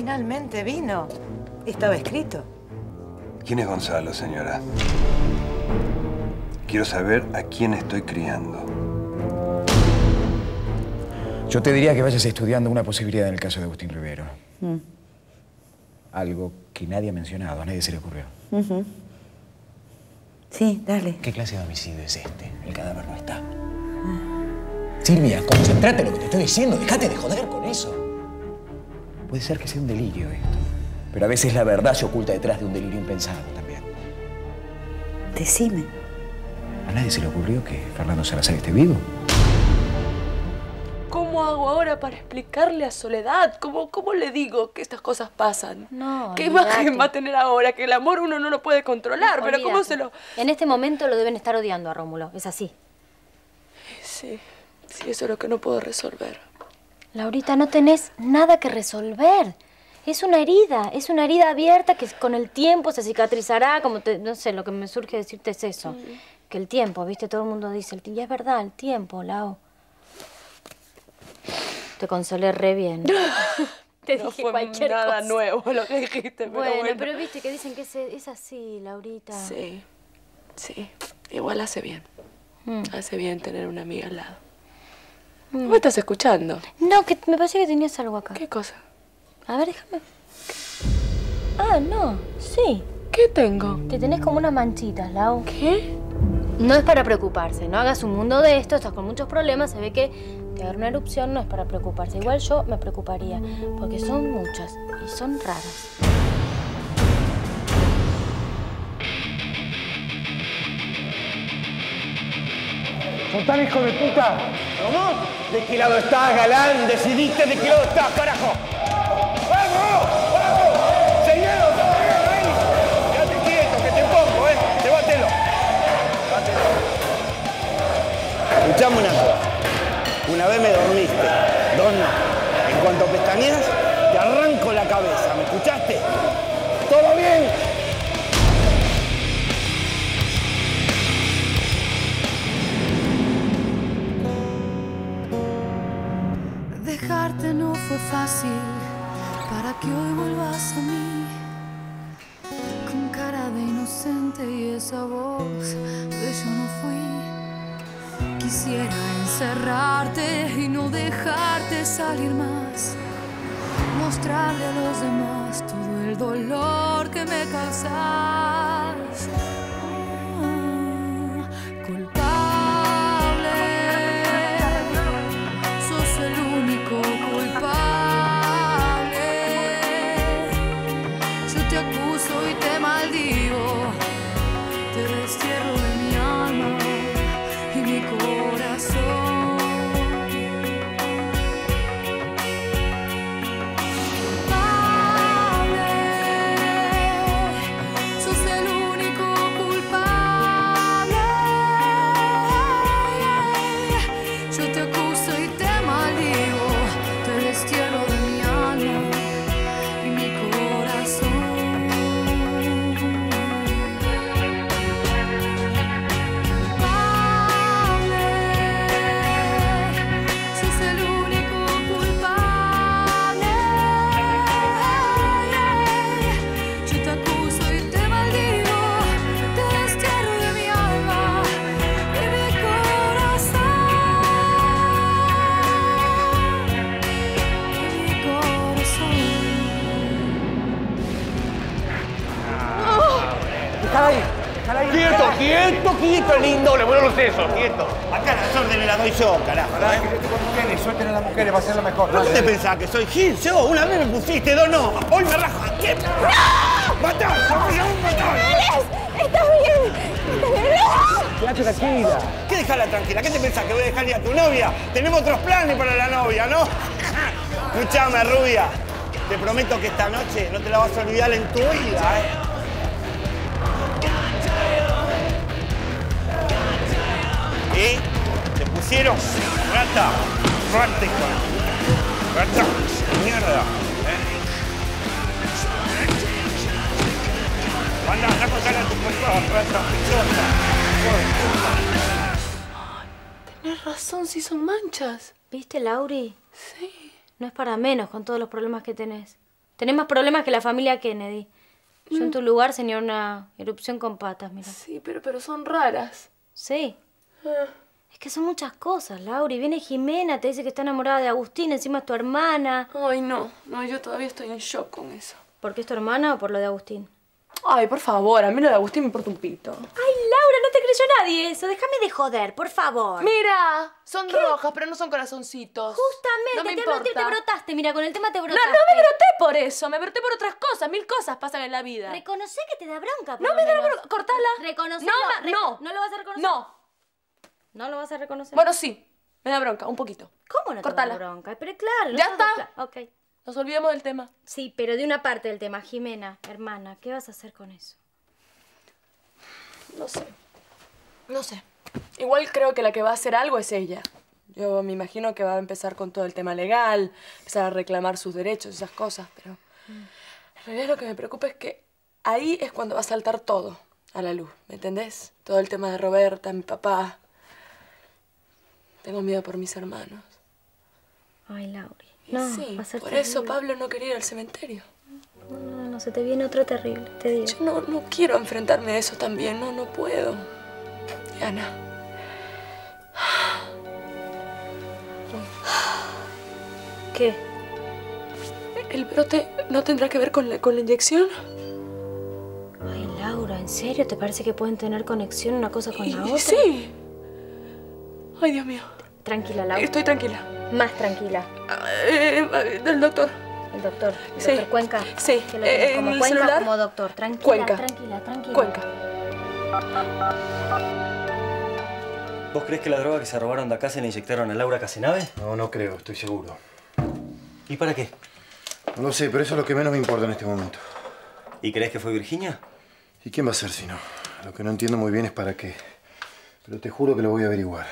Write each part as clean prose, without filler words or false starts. Finalmente vino. Estaba escrito. ¿Quién es Gonzalo, señora? Quiero saber a quién estoy criando. Yo te diría que vayas estudiando una posibilidad en el caso de Agustín Rivero. Algo que nadie ha mencionado, a nadie se le ocurrió. Sí, dale. ¿Qué clase de homicidio es este? El cadáver no está. Silvia, concentrate en lo que te estoy diciendo. Dejate de joder con eso. Puede ser que sea un delirio esto. Pero a veces la verdad se oculta detrás de un delirio impensado también. Decime. ¿A nadie se le ocurrió que Fernando Salazar esté vivo? ¿Cómo hago ahora para explicarle a Soledad? ¿Cómo le digo que estas cosas pasan? No, ¿qué imagen va a tener ahora? Que el amor uno no lo puede controlar, no, pero olvidate. ¿Cómo se lo...? En este momento lo deben estar odiando a Rómulo, es así. Sí, eso es lo que no puedo resolver. Laurita, no tenés nada que resolver. Es una herida abierta que con el tiempo se cicatrizará, como te, no sé, lo que me surge decirte es eso. Que el tiempo, ¿viste? Todo el mundo dice, el tiempo, y es verdad, el tiempo, Lau. Te consolé re bien. Te no dije fue cualquier nada cosa. Nuevo lo que dijiste, pero bueno. Pero viste que dicen que es así, Laurita. Sí. Igual hace bien. Hace bien tener una amiga al lado. ¿Cómo estás escuchando? No, que me parecía que tenías algo acá. ¿Qué cosa? A ver, déjame. Ah, no, sí. ¿Qué tengo? Te tenés como unas manchitas, Lau. ¿Qué? No es para preocuparse, no hagas un mundo de esto, estás con muchos problemas, se ve que te agarra una erupción, no es para preocuparse. Igual yo me preocuparía, porque son muchas y son raras. ¡Son tan hijo de puta! ¡Vamos! ¿De qué lado estás, galán? Decidiste de qué lado estás, carajo. ¡Vamos! ¡Vamos! ¡Señor! ¡Ahí! ¡Quédate quieto, que te pongo, eh! ¡Llévatelo! Escuchame una cosa. Una vez me dormiste, dos no. En cuanto pestañeas, te arranco la cabeza. ¿Me escuchaste? ¿Todo bien? No fue fácil para que hoy vuelvas a mí con cara de inocente y esa voz de yo no fui. Quisiera encerrarte y no dejarte salir más, mostrarle a los demás todo el dolor que me causas. ¡Quieto, lindo! ¡Le vuelvo los sesos! ¡Quieto! Acá las órdenes las doy yo, carajo. Pará, que con mujeres, suelten a las mujeres, va a ser lo mejor. ¿No te pensás que soy Gil? Yo, una vez me pusiste, dos no. Hoy me rajo. ¿Qué? ¡No! ¡Matá! ¡Matá! ¡Estás bien! ¡Estás bien! Tranquila. ¿Qué dejala tranquila? ¿Qué te pensás? ¿Que voy a dejar ir a tu novia? Tenemos otros planes para la novia, ¿no? Escuchame, rubia. Te prometo que esta noche no te la vas a olvidar en tu vida, ¿eh? ¿Eh? ¿Te pusieron? ¡Rata! ¡Rata! ¡Rata! ¡Mierda! ¡Anda, anda con cara a tu cuerpo! ¡Rata! ¡Rata! Tenés razón, si son manchas. ¿Viste, Lauri? Sí. No es para menos con todos los problemas que tenés. Tenés más problemas que la familia Kennedy. Yo en tu lugar, sería una erupción con patas, mira. Sí, pero son raras. Sí. Es que son muchas cosas, Laura. Y viene Jimena, te dice que está enamorada de Agustín, encima es tu hermana. Ay, no, yo todavía estoy en shock con eso. ¿Por qué es tu hermana o por lo de Agustín? Ay, por favor, a mí lo de Agustín me importa un pito. Ay, Laura, no te creyó nadie eso. Déjame de joder, por favor. Mira, son rojas, pero no son corazoncitos. Justamente, no te brotaste, mira, con el tema te brotaste. No, no me broté por eso, me broté por otras cosas. 1000 cosas pasan en la vida. Reconocé que te da bronca, por No me da bronca, cortala. Reconocelo. No lo vas a reconocer. No lo vas a reconocer. Bueno, sí, me da bronca, un poquito. ¿Cómo no cortala? Te da bronca? Pero claro. Ya está. Ok. Nos olvidemos del tema. Sí, pero de una parte del tema. Jimena, hermana, ¿qué vas a hacer con eso? No sé. Igual creo que la que va a hacer algo es ella. Yo me imagino que va a empezar con todo el tema legal, empezar a reclamar sus derechos, esas cosas, pero... En realidad lo que me preocupa es que ahí es cuando va a saltar todo a la luz, ¿me entendés? Todo el tema de Roberta, mi papá. Tengo miedo por mis hermanos. Ay, Lauri. No, sí, por terrible. Eso Pablo no quería ir al cementerio. No, se te viene otro terrible, te digo. Yo no quiero enfrentarme a eso también, no puedo. Diana. ¿Qué? ¿El brote no tendrá que ver con la inyección? Ay, Laura, ¿en serio? ¿Te parece que pueden tener conexión una cosa con la otra? Sí. Ay, Dios mío. Tranquila, Laura. Estoy tranquila. Más tranquila. Del doctor. El doctor. El doctor Cuenca. Sí. Que lo como Cuenca, celular, como doctor. Tranquila, Cuenca. Tranquila. Cuenca. ¿Vos crees que la droga que se robaron de acá se la inyectaron a Laura Casenave? No creo. Estoy seguro. ¿Y para qué? No lo sé, pero eso es lo que menos me importa en este momento. ¿Y crees que fue Virginia? ¿Y quién va a ser si no? Lo que no entiendo muy bien es para qué. Pero te juro que lo voy a averiguar.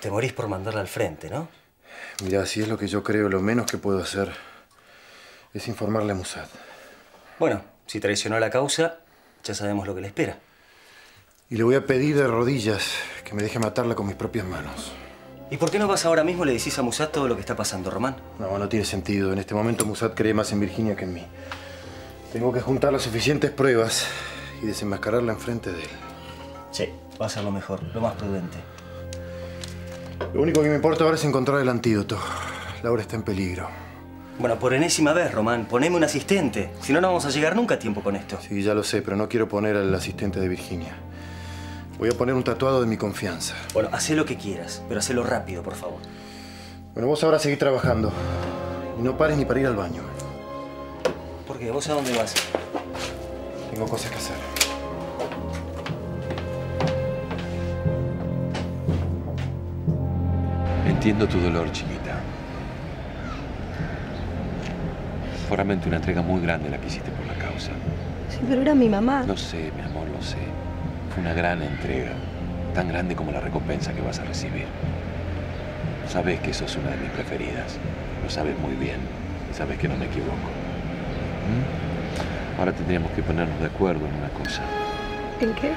Te morís por mandarla al frente, ¿no? Mirá, si es lo que yo creo, lo menos que puedo hacer es informarle a Mossad. Bueno, si traicionó la causa, ya sabemos lo que le espera. Y le voy a pedir de rodillas que me deje matarla con mis propias manos. ¿Y por qué no vas ahora mismo y le decís a Mossad todo lo que está pasando, Román? No tiene sentido. En este momento Mossad cree más en Virginia que en mí. Tengo que juntar las suficientes pruebas y desenmascararla enfrente de él. Sí, va a ser lo mejor, lo más prudente. Lo único que me importa ahora es encontrar el antídoto. Laura está en peligro. Bueno, por enésima vez, Román, poneme un asistente. Si no vamos a llegar nunca a tiempo con esto. Sí, ya lo sé, pero no quiero poner al asistente de Virginia. Voy a poner un tatuado de mi confianza. Bueno, hacé lo que quieras, pero hacelo rápido, por favor. Bueno, vos ahora seguís trabajando. Y no pares ni para ir al baño. ¿Por qué? ¿Vos a dónde vas? Tengo cosas que hacer. Entiendo tu dolor, chiquita. Fue realmente una entrega muy grande la que hiciste por la causa. Sí, pero era mi mamá. Lo sé, mi amor, lo sé. Fue una gran entrega. Tan grande como la recompensa que vas a recibir. Sabes que sos una de mis preferidas. Lo sabes muy bien. Y sabes que no me equivoco. Ahora tendríamos que ponernos de acuerdo en una cosa. ¿En qué?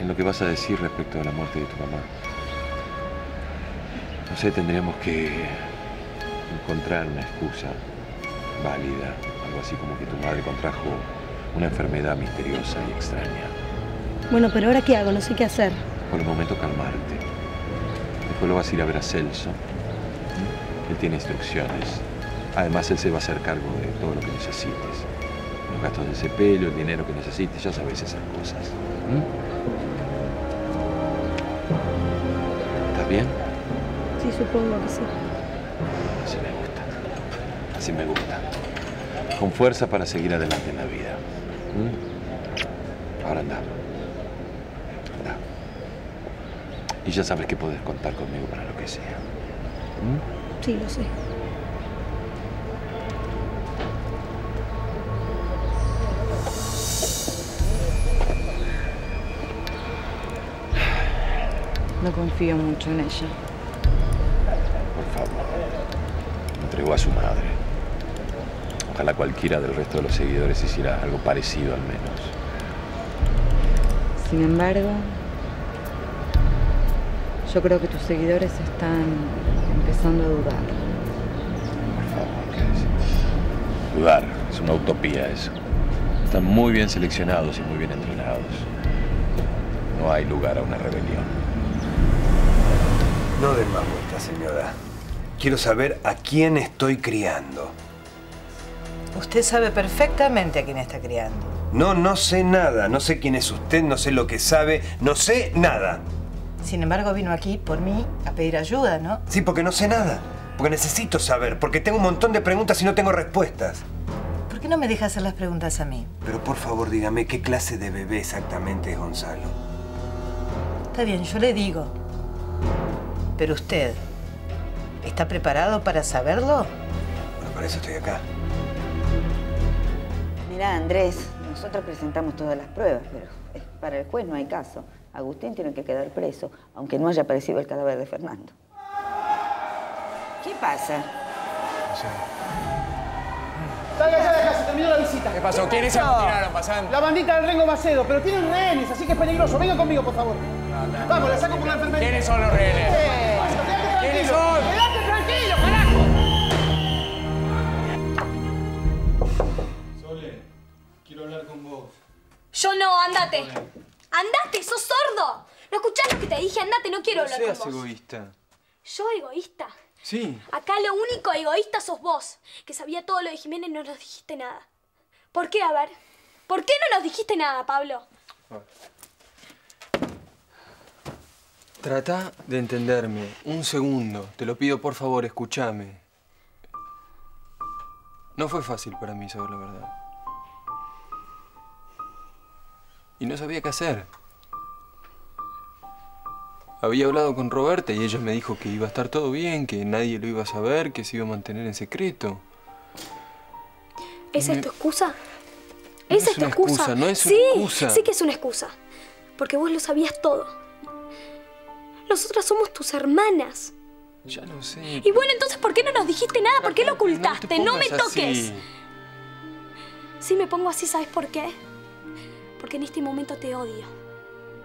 En lo que vas a decir respecto a la muerte de tu mamá. No sé, tendríamos que encontrar una excusa válida. Algo así como que tu madre contrajo una enfermedad misteriosa y extraña. Bueno, pero ¿ahora qué hago? No sé qué hacer. Por el momento calmarte. Después lo vas a ir a ver a Celso. Él tiene instrucciones. Además, él se va a hacer cargo de todo lo que necesites. Los gastos del sepelio, el dinero que necesites, ya sabes esas cosas. ¿Estás bien? Sí, supongo que sí. Así me gusta. Así me gusta. Con fuerza para seguir adelante en la vida. Ahora anda. Y ya sabes que puedes contar conmigo para lo que sea. Sí, lo sé. No confío mucho en ella. Entregó a su madre. Ojalá cualquiera del resto de los seguidores hiciera algo parecido al menos. Sin embargo, yo creo que tus seguidores están empezando a dudar. Por favor, ¿qué decís? jugar. Es una utopía eso. Están muy bien seleccionados y muy bien entrenados. No hay lugar a una rebelión. No den más vueltas, señora. Quiero saber a quién estoy criando. Usted sabe perfectamente a quién está criando. No, no sé nada. No sé quién es usted, no sé lo que sabe, no sé nada. Sin embargo, vino aquí por mí a pedir ayuda, ¿no? Sí, porque no sé nada. Porque necesito saber. Porque tengo un montón de preguntas y no tengo respuestas. ¿Por qué no me deja hacer las preguntas a mí? Pero por favor, dígame qué clase de bebé exactamente es Gonzalo. Está bien, yo le digo. Pero usted, ¿está preparado para saberlo? Bueno, para eso estoy acá. Mirá, Andrés, nosotros presentamos todas las pruebas, pero para el juez no hay caso. Agustín tiene que quedar preso, aunque no haya aparecido el cadáver de Fernando. ¿Qué pasa? Dale, dale, dale, se terminó la visita. ¿Qué pasó? ¿Quiénes se amotinaron, pasando? La bandita del Rengo Macedo, pero tienen rehenes, así que es peligroso. Venga conmigo, por favor. No, vamos, la saco por la enfermería. ¿Quiénes son los rehenes? ¿Quiénes son? ¡Quedate tranquilo, carajo! Sole, quiero hablar con vos. Yo no, andate. Sole. ¡Andate! ¡Sos sordo! ¿No escuchás lo que te dije? ¡Andate! No quiero hablar con vos. No seas egoísta. ¿Yo egoísta? Sí. Acá lo único egoísta sos vos, que sabía todo lo de Jiménez y no nos dijiste nada. ¿Por qué? A ver. ¿Por qué no nos dijiste nada, Pablo? Bueno. Trata de entenderme. Un segundo. Te lo pido, por favor, escúchame. No fue fácil para mí saber la verdad. Y no sabía qué hacer. Había hablado con Roberta y ella me dijo que iba a estar todo bien, que nadie lo iba a saber, que se iba a mantener en secreto. ¿Esa es tu excusa? ¿Esa es tu excusa? No es una excusa. Sí que es una excusa. Porque vos lo sabías todo. Nosotras somos tus hermanas. Ya lo sé. Y bueno, entonces, ¿por qué no nos dijiste nada? ¿Por qué lo ocultaste? No me toques. Si me pongo así, ¿sabes por qué? Porque en este momento te odio.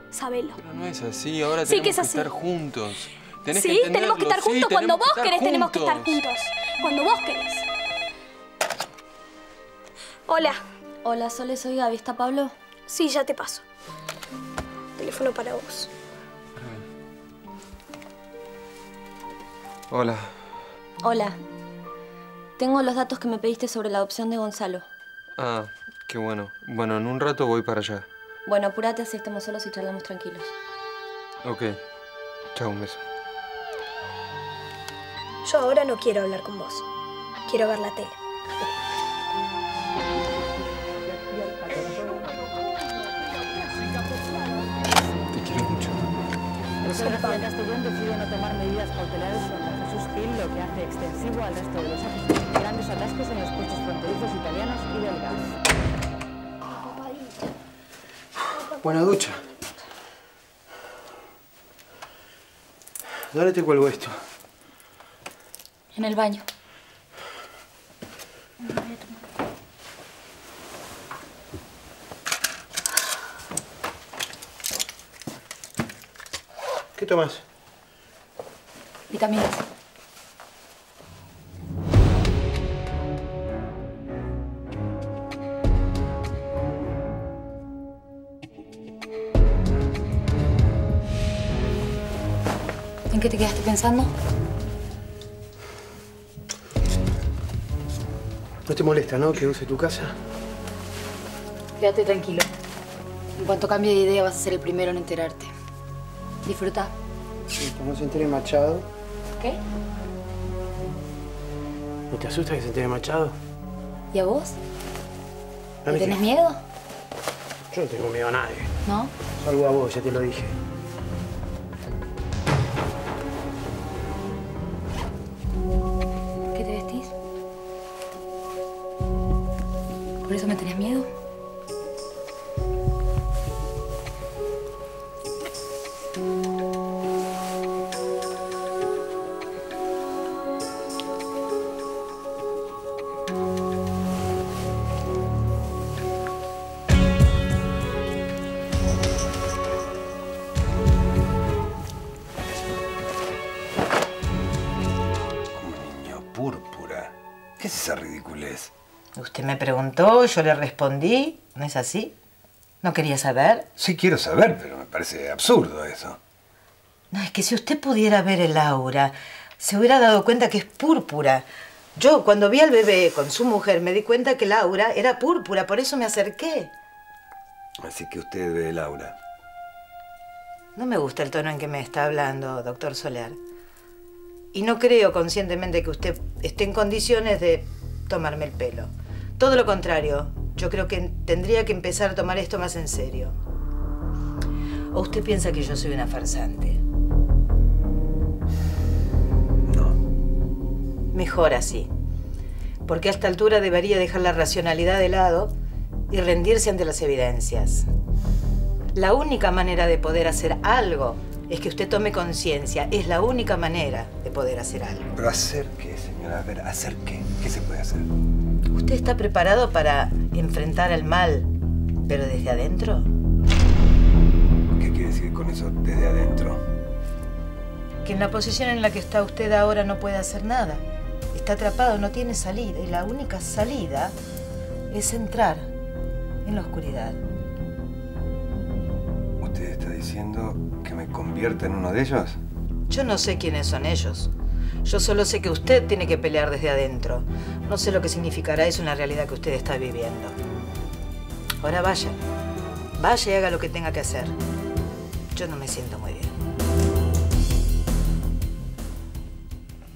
Sabelo. Pero no es así. Ahora sí, tenemos que estar juntos. Tenés sí, que tenemos que estar juntos. Sí, cuando vos querés, tenemos que estar juntos. Cuando vos querés. Hola. Hola, Sole, soy Gaby. ¿Está Pablo? Sí, ya te paso. Teléfono para vos. Hola. Hola. Tengo los datos que me pediste sobre la adopción de Gonzalo. Ah... Qué bueno. Bueno, en un rato voy para allá. Bueno, apúrate, así estamos solos y charlamos tranquilos. Ok. Chao, un beso. Yo ahora no quiero hablar con vos. Quiero ver la tele. Te quiero mucho. Personas del Castellón deciden no tomar medidas cautelares contra Jesús Gil, lo que hace extensivo al resto de los agentes. Grandes atascos en los puestos fronterizos italianos y del gas. Buena ducha. ¿Dónde te cuelgo esto? En el baño. ¿Qué tomas? Vitaminas. ¿Qué te quedaste pensando? No te molesta, ¿no? Que use tu casa. Quédate tranquilo. En cuanto cambie de idea, vas a ser el primero en enterarte. Disfruta. Sí, que no se entere Machado. ¿Qué? ¿No te asusta que se entere Machado? ¿Y a vos? ¿No me tenés miedo? Yo no tengo miedo a nadie. ¿No? Salvo a vos, ya te lo dije. ¿Me tenías miedo? Como niño púrpura. ¿Qué es esa ridiculez? Usted me preguntó, yo le respondí. ¿No es así? ¿No quería saber? Sí quiero saber, pero me parece absurdo eso. No, es que si usted pudiera ver el aura, se hubiera dado cuenta que es púrpura. Yo, cuando vi al bebé con su mujer, me di cuenta que el aura era púrpura. Por eso me acerqué. Así que usted ve el aura. No me gusta el tono en que me está hablando, doctor Solar. Y no creo conscientemente que usted esté en condiciones de tomarme el pelo. Todo lo contrario, yo creo que tendría que empezar a tomar esto más en serio. ¿O usted piensa que yo soy una farsante? No. Mejor así. Porque a esta altura debería dejar la racionalidad de lado y rendirse ante las evidencias. La única manera de poder hacer algo es que usted tome conciencia. Es la única manera de poder hacer algo. ¿Pero hacer qué, señora? A ver, ¿hacer qué? ¿Qué se puede hacer? Usted está preparado para enfrentar al mal, pero desde adentro. ¿Qué quiere decir con eso, desde adentro? Que en la posición en la que está usted ahora no puede hacer nada. Está atrapado, no tiene salida. Y la única salida es entrar en la oscuridad. ¿Usted está diciendo que me convierta en uno de ellos? Yo no sé quiénes son ellos. Yo solo sé que usted tiene que pelear desde adentro. No sé lo que significará eso en la realidad que usted está viviendo. Ahora vaya. Vaya y haga lo que tenga que hacer. Yo no me siento muy bien.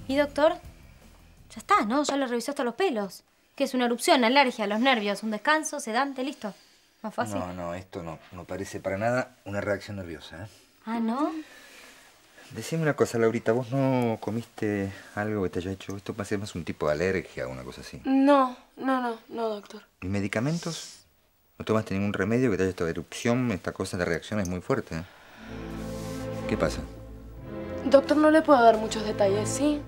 ¿Y doctor? Ya está, ¿no? Ya le revisó hasta los pelos. ¿Qué es? Una erupción, alergia, los nervios, un descanso, sedante, listo. Más fácil. No, no, esto no. No parece para nada una reacción nerviosa, ¿eh? ¿Ah, no? Decime una cosa, Laurita, ¿vos no comiste algo que te haya hecho? Esto parece más un tipo de alergia o una cosa así. No, doctor. ¿Y medicamentos? ¿No tomaste ningún remedio que te haya hecho erupción? Esta cosa de reacción es muy fuerte, ¿eh? ¿Qué pasa? Doctor, no le puedo dar muchos detalles, sí,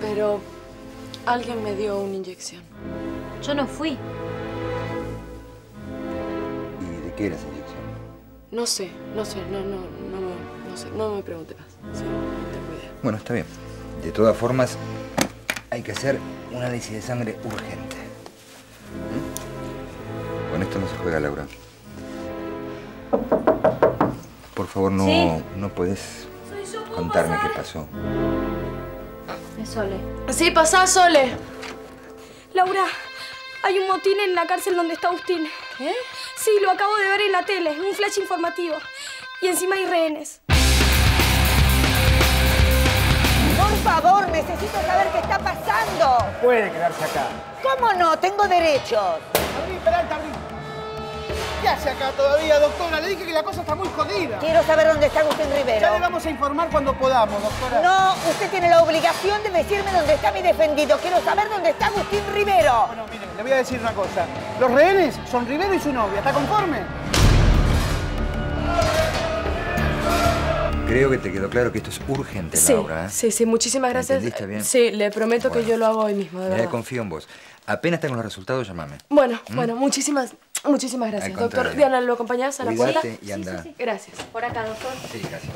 pero alguien me dio una inyección. Yo no fui. ¿Y de qué era esa inyección? No sé, no me preguntes más. Sí, tengo idea. Bueno, está bien. De todas formas, hay que hacer un análisis de sangre urgente. ¿Mm? Con esto no se juega, Laura. Por favor, no, ¿sí? No podés contarme qué pasó. Es Sole. Sí, pasá, Sole. Laura, hay un motín en la cárcel donde está Agustín. ¿Eh? Sí, lo acabo de ver en la tele, un flash informativo. Y encima hay rehenes. Por favor, necesito saber qué está pasando. No puede quedarse acá. ¿Cómo no? Tengo derechos. Abrí, esperá, abrí. ¿Qué hace acá todavía, doctora? Le dije que la cosa está muy jodida. Quiero saber dónde está Agustín Rivero. Ya le vamos a informar cuando podamos, doctora. No, usted tiene la obligación de decirme dónde está mi defendido. Quiero saber dónde está Agustín Rivero. Bueno, mire, le voy a decir una cosa. Los rehenes son Rivero y su novia. ¿Está conforme? Creo que te quedó claro que esto es urgente, sí, Laura, ¿eh? Sí, muchísimas gracias. ¿Entendiste bien? Sí, le prometo que yo lo hago hoy mismo, de verdad. Confío en vos. Apenas tengo los resultados, llámame. Bueno, muchísimas gracias, doctor. Diana, ¿lo acompañás a la puerta? Y anda. Sí. Gracias. Por acá, doctor. Sí, gracias.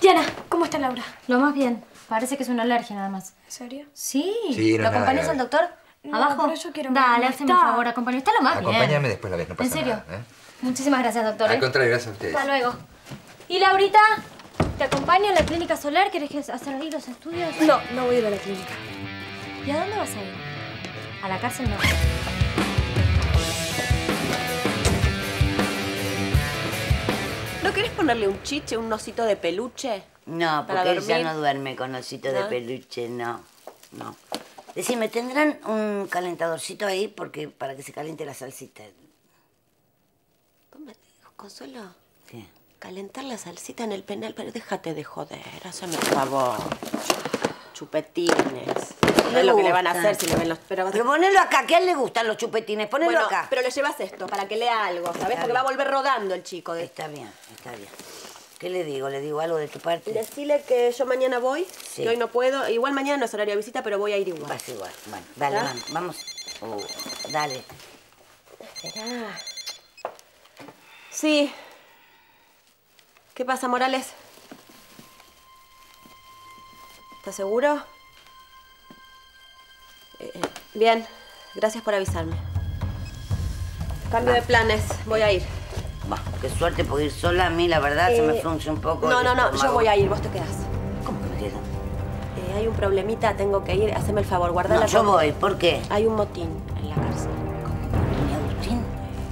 Diana, ¿cómo está Laura? Lo más bien. Parece que es una alergia nada más. ¿En serio? Sí. ¿Lo acompañás al doctor? ¿Abajo? Pero yo quiero... Dale, hazme un favor, acompáñame. Está lo más bien. Acompáñame después la vez, no pasa nada. ¿En serio? Nada, ¿eh? Muchísimas gracias, doctor. Al contrario, gracias a ustedes. Hasta luego. ¿Y Laurita? ¿Te acompaño a la clínica Solar? ¿Querés hacer ahí los estudios? No voy a ir a la clínica. ¿Y a dónde vas a ir? A la cárcel no. ¿No querés ponerle un chiche, un osito de peluche? No, porque ella no duerme con osito de peluche, no. Decime, ¿tendrán un calentadorcito ahí porque para que se caliente la salsita? ¿Cómo te digo, Consuelo? ¿Qué? Calentar la salsita en el penal, pero déjate de joder, hazme por favor. Chupetines. No es lo que le van a hacer si le ven los... Pero ponelo acá, que a él le gustan los chupetines, ponelo acá. Pero le llevas esto para que lea algo, ¿sabes? Porque va a volver rodando el chico. Está bien. ¿Qué le digo? ¿Le digo algo de tu parte? Decile que yo mañana voy, que hoy no puedo. Igual mañana no es horario de visita, pero voy a ir igual. Vas igual, bueno, dale, vamos. Dale. Esperá. Sí. ¿Qué pasa, Morales? ¿Estás seguro? Bien. Gracias por avisarme. Cambio de planes. Voy a ir. Bueno, qué suerte, porque ir sola a mí, la verdad, se me frunce un poco. No, yo voy a ir. Vos te quedás. ¿Cómo que me quedo? Hay un problemita. Tengo que ir. Haceme el favor. Guarda la... yo voy. ¿Por qué? Hay un motín en la cárcel. ¿Cómo? ¿Y Agustín?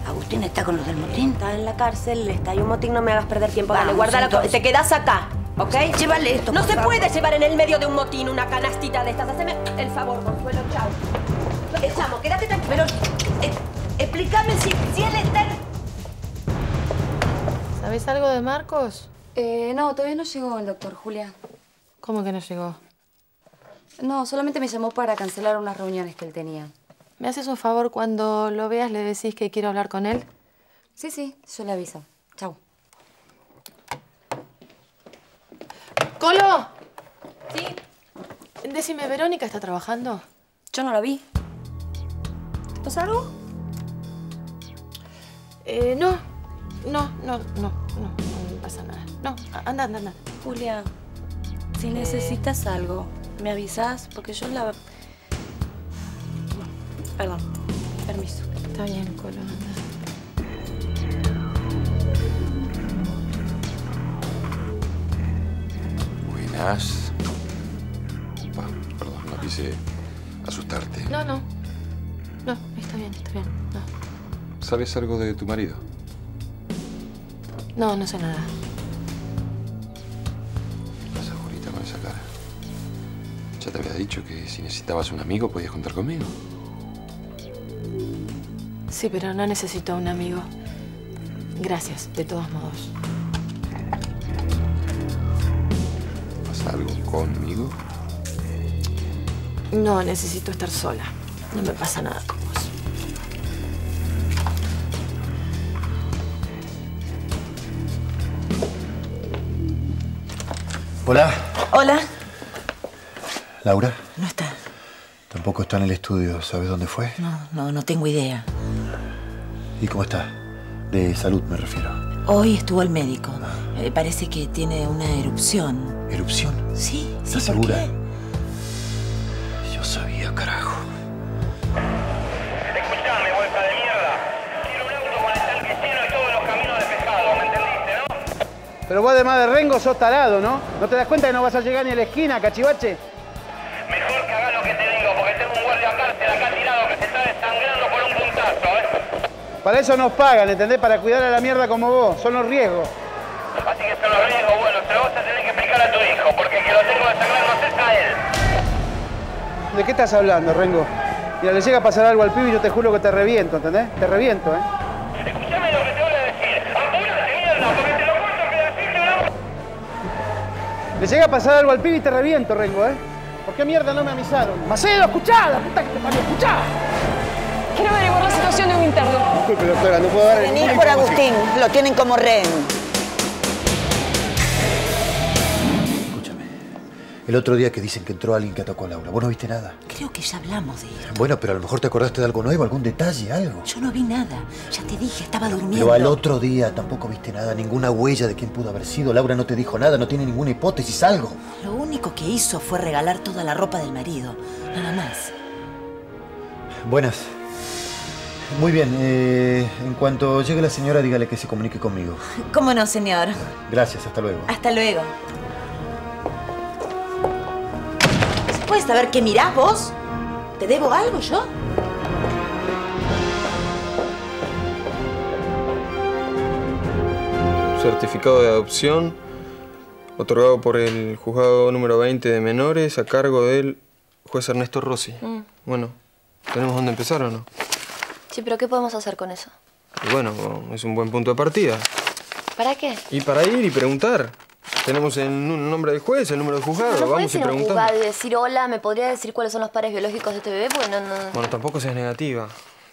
¿Agustín está con los del motín? Está en la cárcel. Hay un motín. No me hagas perder tiempo. Vamos, dale, guarda la... Te quedás acá. ¿Ok? Llévale esto. No se puede llevar en el medio de un motín una canastita de estas. Haceme el favor, Consuelo. Chao. Lo echamos. Quédate tranquilo. Pero explícame si él está... ¿Sabés algo de Marcos? No, todavía no llegó el doctor, Julia. ¿Cómo que no llegó? No, solamente me llamó para cancelar unas reuniones que él tenía. ¿Me haces un favor? Cuando lo veas, ¿le decís que quiero hablar con él? Sí, yo le aviso. Chau. ¡Colo! ¿Sí? Decime, ¿Verónica está trabajando? Yo no la vi. ¿Te pasa algo? No, no pasa nada. No, anda. Julia, si necesitas algo, me avisas, porque yo la... Bueno, perdón, permiso. Está bien, Colo, anda. Buenas. Opa, perdón, no quise asustarte. No, está bien, no. ¿Sabes algo de tu marido? No, no sé nada. ¿Qué pasa, Laurita, con esa cara? Ya te había dicho que si necesitabas un amigo podías contar conmigo. Sí, pero no necesito un amigo. Gracias, de todos modos. ¿Pasa algo conmigo? No, necesito estar sola. No me pasa nada con vos. Hola. Hola. ¿Laura? No está. Tampoco está en el estudio. ¿Sabes dónde fue? No tengo idea. ¿Y cómo está? De salud me refiero. Hoy estuvo al médico. Parece que tiene una erupción. ¿Erupción? Sí. ¿Estás segura? ¿Por qué? Yo sabía, carajo. Escuchame, vuelta de mierda. Quiero un auto con el tanque lleno y todos los caminos despejados, ¿me entendiste, no? Pero vos además de Rengo sos tarado, ¿no? ¿No te das cuenta que no vas a llegar ni a la esquina, cachivache? Mejor que haga lo que te digo, porque tengo un guardia cárcel acá tirado que se está desangrando por un puntazo, ¿eh? Para eso nos pagan, ¿entendés? Para cuidar a la mierda como vos. Son los riesgos. Así que son los riesgos, bueno, pero vos te tenés que explicar a tu hijo, porque el que lo tengo desangrando es a él. ¿De qué estás hablando, Rengo? Mira, le llega a pasar algo al pibe y yo te juro que te reviento, ¿entendés? Te reviento, ¿eh? Escuchame lo que te voy a decir. ¡Apúrate, mierda! Porque te lo cuento que decís que... Le llega a pasar algo al pibe y te reviento, Rengo, ¿eh? ¿Por qué mierda no me avisaron? ¡Macedo, escuchá! ¡La puta que te parió! ¡Escuchá! Quiero averiguar la situación de un interno. Disculpe, doctora, no puedo dar... Venid por Agustín. Lo tienen como rehén. El otro día que dicen que entró alguien que atacó a Laura. ¿Vos no viste nada? Creo que ya hablamos de esto. Bueno, pero a lo mejor te acordaste de algo nuevo, algún detalle, algo. Yo no vi nada. Ya te dije, estaba durmiendo. Pero al otro día tampoco viste nada, ninguna huella de quién pudo haber sido. Laura no te dijo nada, no tiene ninguna hipótesis, algo. Lo único que hizo fue regalar toda la ropa del marido. Nada más. Buenas. Muy bien. En cuanto llegue la señora, dígale que se comunique conmigo. ¿Cómo no, señor? Gracias, hasta luego. Hasta luego. ¿Puedes saber qué mirás vos? ¿Te debo algo yo? Certificado de adopción otorgado por el juzgado número 20 de menores a cargo del juez Ernesto Rossi. Bueno, ¿tenemos dónde empezar o no? Sí, pero ¿qué podemos hacer con eso? Y bueno, es un buen punto de partida. ¿Para qué? Y para ir y preguntar. Tenemos el nombre del juez, el número del juzgado. No vamos y preguntamos. No decir hola, ¿me podría decir cuáles son los padres biológicos de este bebé? Bueno, no... Bueno, tampoco seas negativa.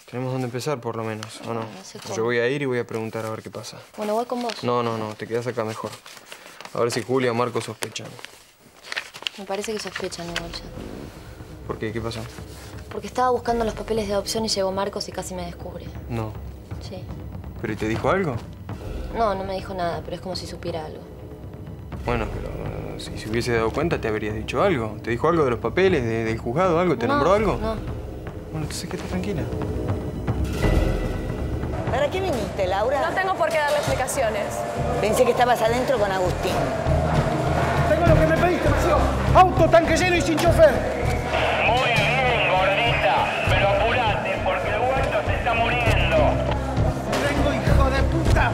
Tenemos dónde empezar, por lo menos, ¿o no? No sé cómo. Yo voy a ir y voy a preguntar a ver qué pasa. Bueno, voy con vos. No, te quedás acá mejor. A ver si Julia o Marco sospechan. Me parece que sospechan, igual ya. ¿Por qué? ¿Qué pasó? Porque estaba buscando los papeles de adopción y llegó Marcos y casi me descubre. No. Sí. ¿Pero y te dijo algo? No me dijo nada, pero es como si supiera algo. Bueno, pero si se hubiese dado cuenta, te habrías dicho algo. ¿Te dijo algo de los papeles, del juzgado, algo? ¿Te nombró algo? No. Bueno, entonces que esté tranquila. ¿Para qué viniste, Laura? No tengo por qué darle explicaciones. Pensé que estabas adentro con Agustín. Tengo lo que me pediste, Marcelo. Auto, tanque lleno y sin chofer. Muy bien, gordita. Pero apurate, porque el huerto se está muriendo. Rengo, hijo de puta.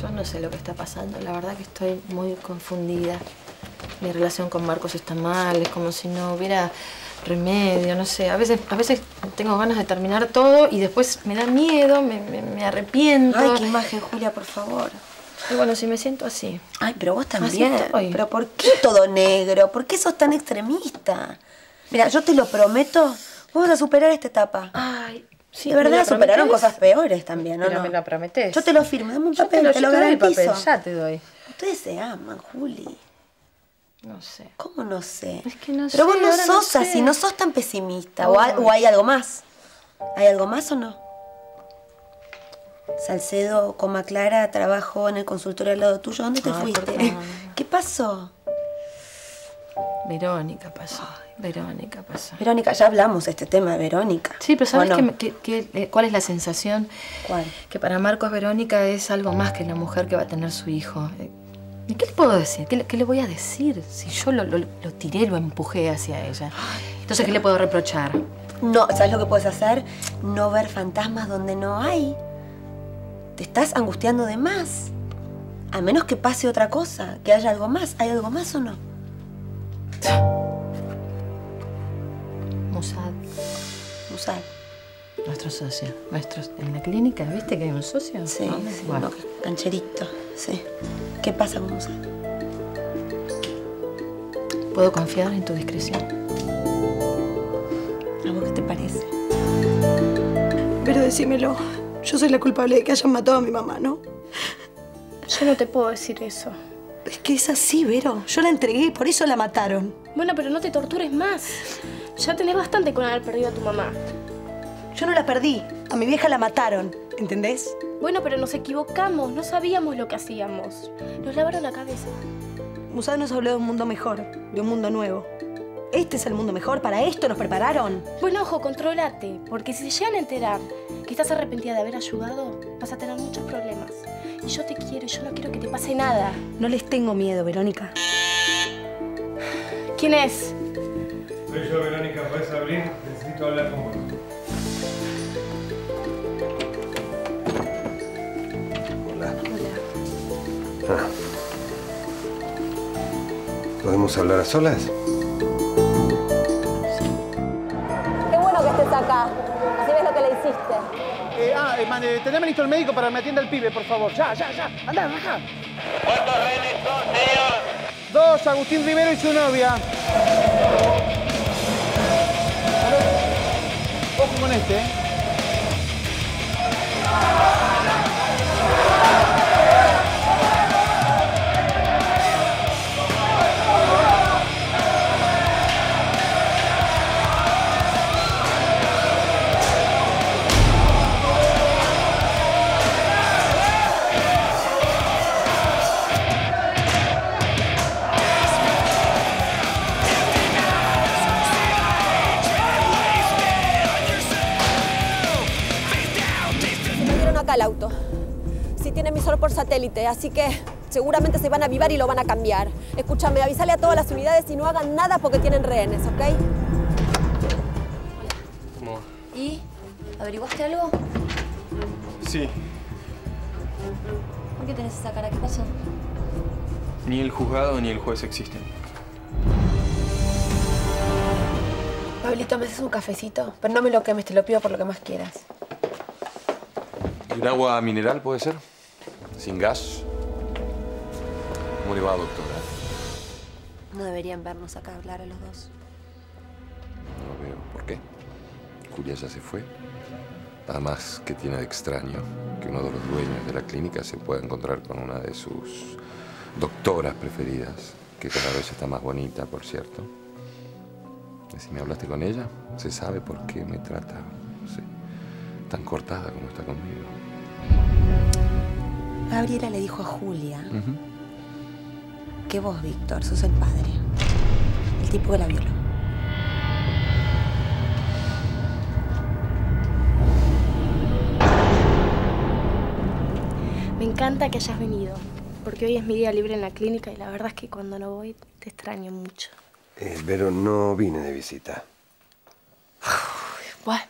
Yo no sé lo que está pasando. La verdad que estoy muy confundida. Mi relación con Marcos está mal, es como si no hubiera remedio, no sé. A veces tengo ganas de terminar todo y después me da miedo, me arrepiento. Ay, qué imagen, Julia, por favor. Y bueno, si me siento así. Ay, pero vos también. Pero ¿por qué todo negro? ¿Por qué sos tan extremista? Mira, yo te lo prometo, vos vas a superar esta etapa. Ay, sí. De verdad, superaron cosas peores también, ¿no? Pero me lo prometés. Yo te lo firmo, dame un papel, te lo garantizo. Ya te doy. Ustedes se aman, Juli. No sé. ¿Cómo no sé? Es que no sé. Pero vos no sos así, no sos tan pesimista. ¿O hay algo más? ¿Hay algo más o no? Salcedo, Clara, trabajó en el consultorio al lado tuyo. ¿Dónde te fuiste? ¿Qué pasó? Verónica pasó. Verónica pasó. Verónica, ya hablamos de este tema de Verónica. Sí, pero ¿sabes cuál es la sensación? ¿Cuál? Que para Marcos Verónica es algo más que la mujer que va a tener su hijo. ¿Y qué le puedo decir? ¿Qué le voy a decir? Si yo lo tiré, lo empujé hacia ella. Entonces, ¿qué le puedo reprochar? No, ¿sabes lo que puedes hacer? No ver fantasmas donde no hay. Te estás angustiando de más. A menos que pase otra cosa, que haya algo más. ¿Hay algo más o no? Mossad. Mossad. Nuestro socio. En la clínica, ¿viste que hay un socio? Sí, ¿no? Sí, bueno. Cancherito, sí. ¿Qué pasa con Gonzalo? ¿Puedo confiar en tu discreción? ¿A vos qué te parece? Pero decímelo. Yo soy la culpable de que hayan matado a mi mamá, ¿no? Yo no te puedo decir eso. Es que es así, Vero. Yo la entregué, por eso la mataron. Bueno, pero no te tortures más. Ya tenés bastante con haber perdido a tu mamá. Yo no la perdí. A mi vieja la mataron. ¿Entendés? Bueno, pero nos equivocamos. No sabíamos lo que hacíamos. Nos lavaron la cabeza. Mossad nos habló de un mundo mejor, de un mundo nuevo. Este es el mundo mejor. Para esto nos prepararon. Bueno, ojo, controlate. Porque si se llegan a enterar que estás arrepentida de haber ayudado, vas a tener muchos problemas. Y yo te quiero y yo no quiero que te pase nada. No les tengo miedo, Verónica. ¿Quién es? Soy yo, Verónica. ¿Puedes abrir? Necesito hablar con vos. ¿Podemos hablar a solas? Qué bueno que estés acá. Así ves lo que le hiciste. Teneme listo el médico para que me atienda el pibe, por favor. Ya. Andá, baja. ¿Cuántos rehenes son, señor? 2, Agustín Rivero y su novia. Ojo con este, el auto. Si tienen visor por satélite, así que seguramente se van a avivar y lo van a cambiar. Escúchame, avísale a todas las unidades y no hagan nada porque tienen rehenes, ¿ok? ¿Cómo va? ¿Y? ¿Averiguaste algo? Sí. ¿Por qué tenés esa cara? ¿Qué pasó? Ni el juzgado ni el juez existen. Pablito, ¿me haces un cafecito? Pero no me lo quemes, te lo pido por lo que más quieras. ¿Un agua mineral puede ser? ¿Sin gas? ¿Cómo le va, doctora? No deberían vernos acá hablar a los dos. No veo. ¿Por qué? Julia ya se fue. Nada más que tiene de extraño que uno de los dueños de la clínica se pueda encontrar con una de sus doctoras preferidas, que cada vez está más bonita, por cierto. Si me hablaste con ella, se sabe por qué me trata, sí, tan cortada como está conmigo. Gabriela le dijo a Julia que vos, Víctor, sos el padre. El tipo que la violó. Me encanta que hayas venido, porque hoy es mi día libre en la clínica y la verdad es que cuando no voy te extraño mucho. Pero no vine de visita. Bueno,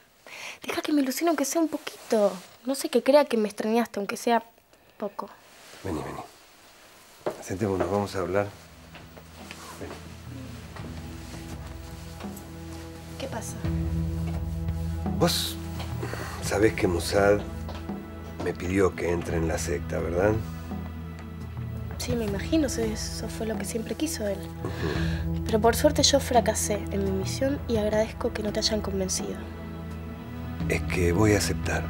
deja que me ilusione aunque sea un poquito. No sé, que crea que me extrañaste, aunque sea poco. Vení, vení. Sentémonos, vamos a hablar. Vení. ¿Qué pasa? Vos sabés que Mossad me pidió que entre en la secta, ¿verdad? Sí, me imagino. Eso fue lo que siempre quiso él. Uh-huh. Pero por suerte yo fracasé en mi misión y agradezco que no te hayan convencido. Es que voy a aceptar.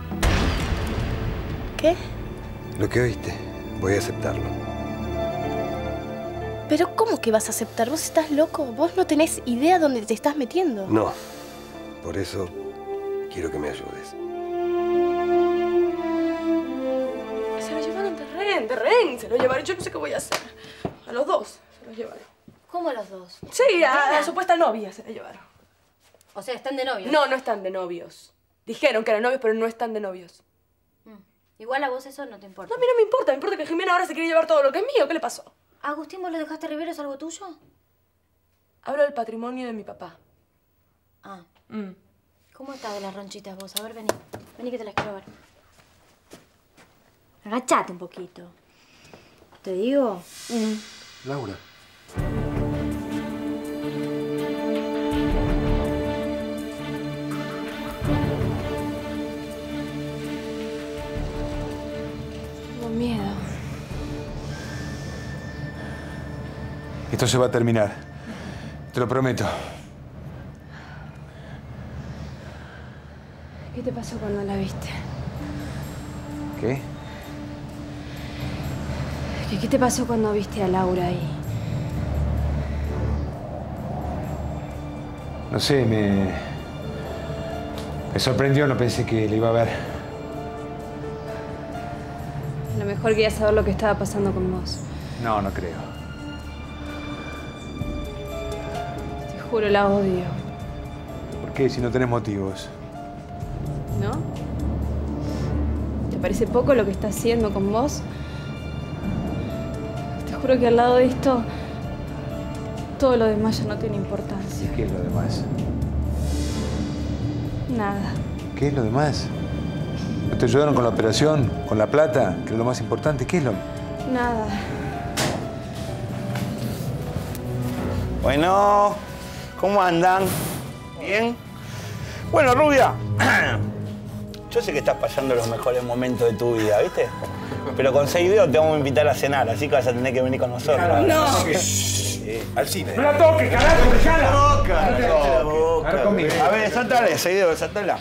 ¿Qué? Lo que oíste. Voy a aceptarlo. ¿Pero cómo que vas a aceptar? ¿Vos estás loco? ¿Vos no tenés idea dónde te estás metiendo? No. Por eso quiero que me ayudes. Terreno, se lo llevaré. Yo no sé qué voy a hacer. A los dos se los llevaré. ¿Cómo a los dos? Sí, a la supuesta novia se la llevaron. O sea, ¿están de novios? No, no están de novios. Dijeron que eran novios, pero no están de novios. Igual a vos eso no te importa. No, a mí no me importa. Me importa que Jimena ahora se quiere llevar todo lo que es mío. ¿Qué le pasó? Agustín, ¿vos lo dejaste a Rivero? ¿Es algo tuyo? Hablo del patrimonio de mi papá. Ah. ¿Cómo estás de las ronchitas vos? A ver, vení. Vení que te las quiero ver. Agachate un poquito. ¿Te digo? Laura. Tengo miedo. Esto se va a terminar. Te lo prometo. ¿Qué te pasó cuando la viste? ¿Qué? ¿Qué te pasó cuando viste a Laura ahí? No sé, me sorprendió, no pensé que le iba a ver. A lo mejor quería saber lo que estaba pasando con vos. No, no creo. Te juro, la odio. ¿Por qué? Si no tenés motivos. ¿No? ¿Te parece poco lo que está haciendo con vos? Creo que al lado de esto, todo lo demás ya no tiene importancia. ¿Y qué es lo demás? Nada. ¿Qué es lo demás? ¿No te ayudaron con la operación? ¿Con la plata? ¿Qué es lo más importante? ¿Qué es lo...? Nada. Bueno, ¿cómo andan? ¿Bien? Bueno, Rubia, yo sé que estás pasando los mejores momentos de tu vida, ¿viste? Pero con 6 dedos te vamos a invitar a cenar, así que vas a tener que venir con nosotros. Claro, no. Al cine. ¡No la toques, carajo! ¡Dejala! ¡No la toques! Conmigo. A ver, saltale, 6 dedos, saltala.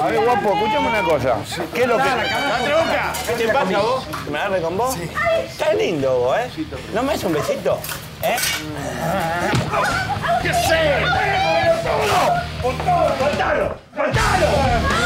A ver, guapo, escuchame una cosa. ¿Qué es lo que...? ¡La troca! ¿Qué te pasa vos? ¿Me agarre con vos? Sí. Estás lindo vos, ¿eh? ¿No me das un besito? ¿Eh? ¡Qué sé! ¡Con todo! ¡Soltalo!